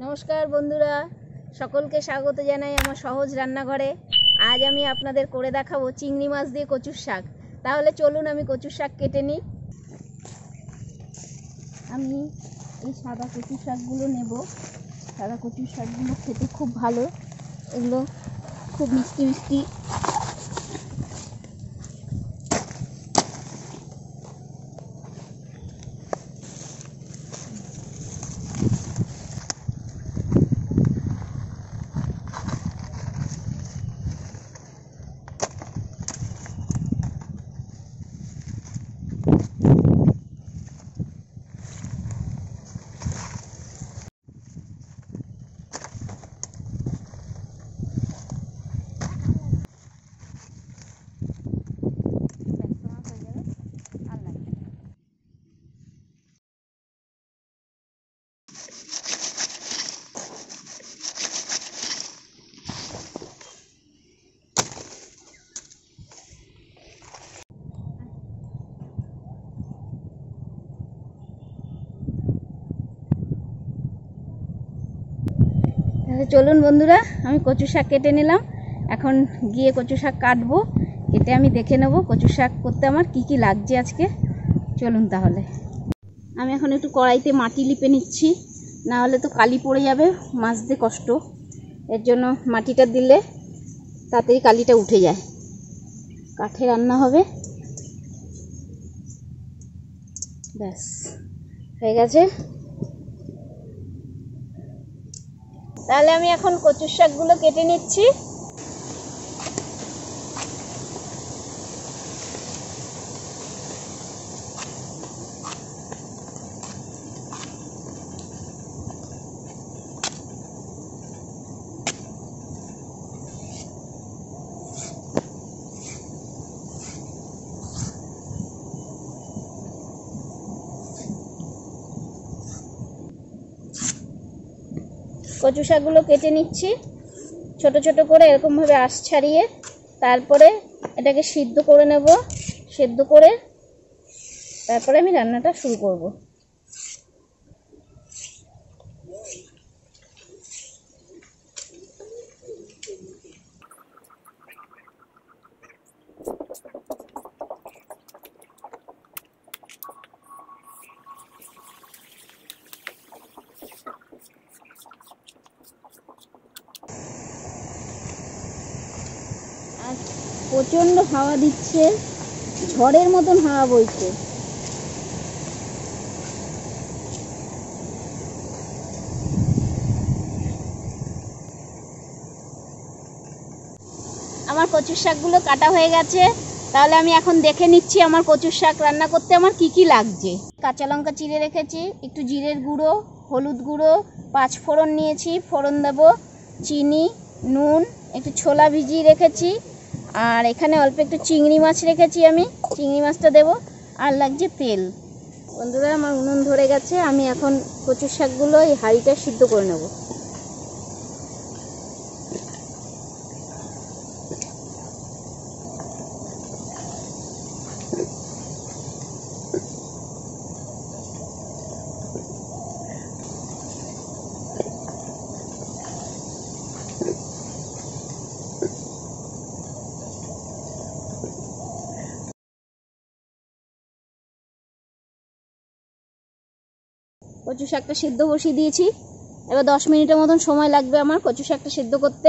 नमस्कार बंधुरा सकलके स्वागत जानाई आमार सहज रान्नाघरे। आज आमी आपनादेर करे देखाबो चिंगड़ी माछ दिए कচুর শাক। ताहले चलुन आमी কচুর শাক केटे निই। आमी एई सादा কচুর শাকগুলো नेब। सादा কচুর শাকগুলো खेते खूब भालो, एगुलो खूब मिष्टि मिष्टि। चलुन बंधुरा आमी কচু শাক केटे निलाम। एखन गिये কচু শাক काटबो, केटे आमी देखे नेब কচু শাক करते आमार कि कि लागछे आजके। चलुन ताहले आमी एखन एकटु कड़ाइते माटी लिपे निচ্ছি, ना होले तो काली पड़े जाबे, माछ दिये कष्ट। एर जोन्नो माटिटा दिले तातेই कालिटा उठे जाय, काठे रान्ना होबे। बस হয়ে গেছে। তাহলে আমি এখন কচুর শাকগুলো কেটে নিচ্ছি। কচু শাকগুলো কেটে নিচ্ছি ছোট ছোট করে, এরকম ভাবে আঁশ ছাড়িয়ে। তারপরে এটাকে সিদ্ধ করে নেব, সিদ্ধ করে তারপরে আমি রান্নাটা শুরু করব। प्रचंड हावा दिচ্ছে, ঝড়ের মতন হাওয়া বইছে। আমার কচুর শাকগুলো কাটা হয়ে গেছে। তাহলে আমি এখন দেখে নিচ্ছি আমার কচুর শাক রান্না করতে আমার কি কি লাগছে। কাঁচা লঙ্কা চিড়ে রেখেছি, একটু জিরের গুঁড়ো, হলুদ গুঁড়ো, পাঁচ ফোড়ন নিয়েছি, ফোড়ন দেব, চিনি, নুন, একটু ছোলা ভিজিয়ে রেখেছি। আর এখানে অল্প একটু চিংড়ি মাছ রেখেছি, আমি চিংড়ি মাছটা দেব। আর লাগছে তেল। বন্ধুরা আমার উনুন ধরে গেছে, আমি এখন কচুর শাকগুলো এই হাঁড়িটা সিদ্ধ করে নেব। কচু শাকটা সিদ্ধ বসিয়ে দিয়েছি। এবার 10 মিনিটের মতন সময় লাগবে আমার কচু শাকটা সিদ্ধ করতে।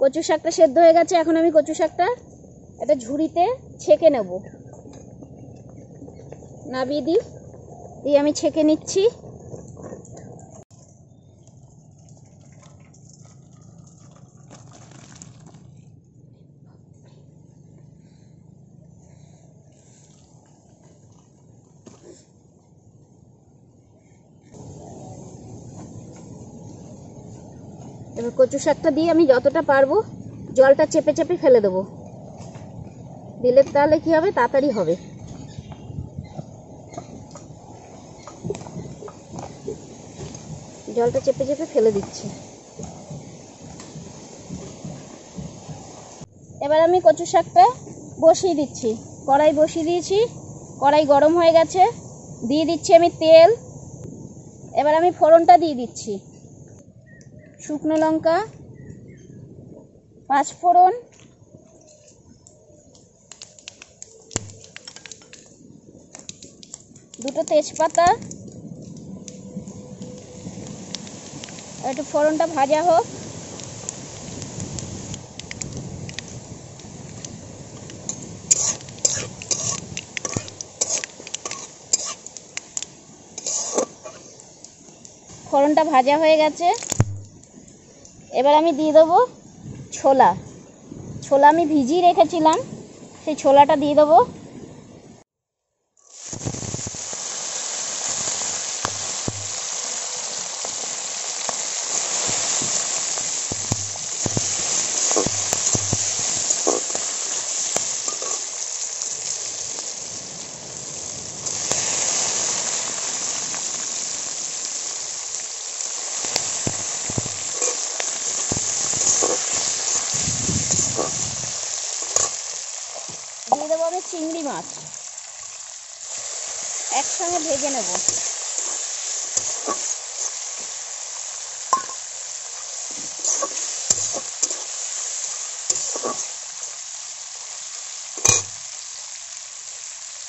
কচু শাকটা সিদ্ধ হয়ে গেছে। এখন আমি কচু শাকটা একটা ঝুড়িতে ছেঁকে নেব, নাবিয়ে দিই। এই আমি ছেঁকে নিচ্ছি। এবার কচু শাকটা দিয়ে আমি যতটা পারবো জলটা চেপে চেপে ফেলে দেবো, দিলে তাহলে কি হবে, তাড়াতাড়ি হবে। জলটা চেপে চেপে ফেলে দিচ্ছি। এবার আমি কচু শাকটা বসিয়ে দিচ্ছি, কড়াই বসিয়ে দিয়েছি, কড়াই গরম হয়ে গেছে, দিয়ে দিচ্ছি আমি তেল। এবার আমি ফোড়নটা দিয়ে দিচ্ছি, শুকনো লঙ্কা, পাঁচ ফোড়ন, দুটো তেজপাতা। একটু ফোড়নটা ভাজা হোক। ফোড়নটা ভাজা হয়ে গেছে। এবার আমি দিয়ে দেবো ছোলা। ছোলা আমি ভিজিয়ে রেখেছিলাম, সেই ছোলাটা দিয়ে দেবো। দিয়ে দেবো আমি চিংড়ি মাছ, একসঙ্গে ভেজে নেব।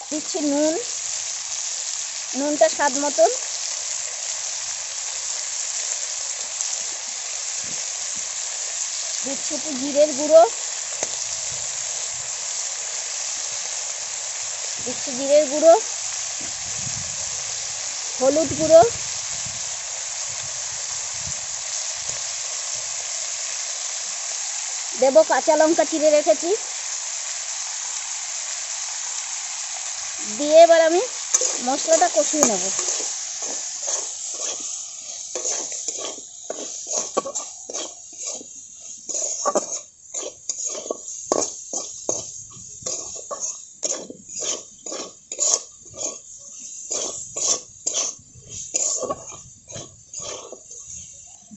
দিচ্ছি নুন, নুনটা স্বাদ মতন, দিচ্ছি একটু জিরের গুঁড়ো, দিচ্ছি জিরের গুঁড়ো, হলুদ গুঁড়ো, দেব কাঁচা লঙ্কা চিড়ে রেখেছি। দিয়ে এবার আমি মশলাটা কষিয়ে নেব।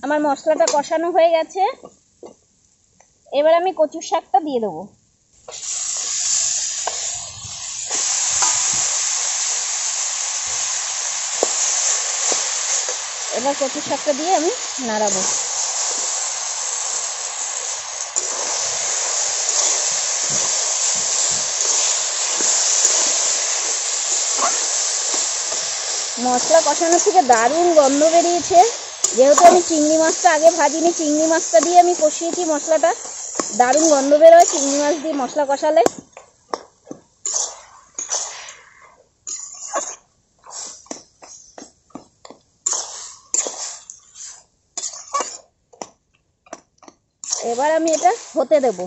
আমার মশলাটা কষানো হয়ে গেছে। এবার আমি কচুর শাকটা দিয়ে দেবো। এবার কচুর শাকটা দিয়ে আমি নাড়াবো। মশলা কষানো থেকে দারুণ গন্ধ বেরিয়েছে। যেহেতু আমি চিংড়ি মাছটা আগে ভাজিনি, চিংড়ি মাছটা দিয়ে আমি কষিয়েছি মশলাটা, দারুণ গন্ধ বেরোয় চিংড়ি মাছ দিয়ে মশলা কষালে। এবার আমি এটা হতে দেবো,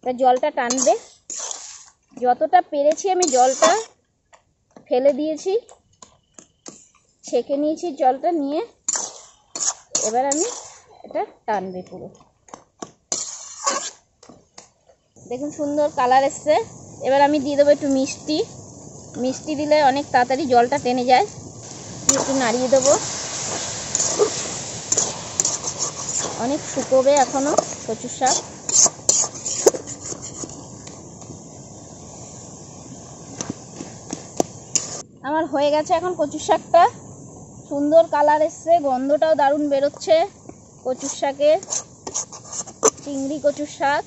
এটা জলটা টানবে। যতটা পেরেছি আমি জলটা ফেলে দিয়েছি, ছেঁকে নিয়েছি জলটা নিয়ে। এবার আমি এটা টানবে পুরো, দেখুন সুন্দর কালার এসছে। এবার আমি দিয়ে দেবো একটু মিষ্টি, মিষ্টি দিলে অনেক তাড়াতাড়ি জলটা টেনে যায়। একটু নাড়িয়ে দেবো, অনেক শুকোবে এখনো কচু শাক। আমার হয়ে গেছে এখন কচু শাকটা, সুন্দর কালার এসছে, গন্ধটাও দারুণ বেরোচ্ছে কচুর শাকের, চিংড়ি কচুর শাক।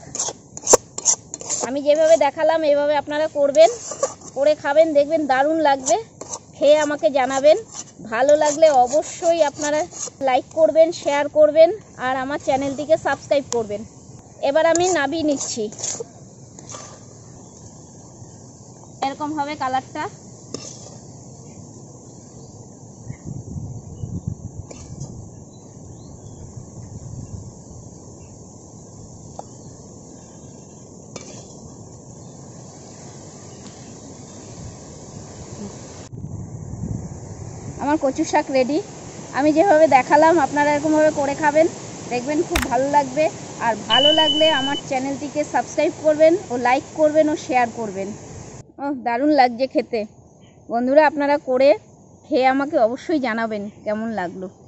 আমি যেভাবে দেখালাম এভাবে আপনারা করবেন, করে খাবেন, দেখবেন দারুণ লাগবে। খেয়ে আমাকে জানাবেন, ভালো লাগলে অবশ্যই আপনারা লাইক করবেন, শেয়ার করবেন, আর আমার চ্যানেলটিকে সাবস্ক্রাইব করবেন। এবার আমি নাবিয়ে নিচ্ছি, এরকম হবে কালারটা। আমার কচু শাক রেডি। আমি যেভাবে দেখালাম আপনারা এরকমভাবে করে খাবেন, দেখবেন খুব ভালো লাগবে। আর ভালো লাগলে আমার চ্যানেলটিকে সাবস্ক্রাইব করবেন ও লাইক করবেন ও শেয়ার করবেন। ও দারুণ লাগছে খেতে। বন্ধুরা, আপনারা করে খেয়ে আমাকে অবশ্যই জানাবেন কেমন লাগলো।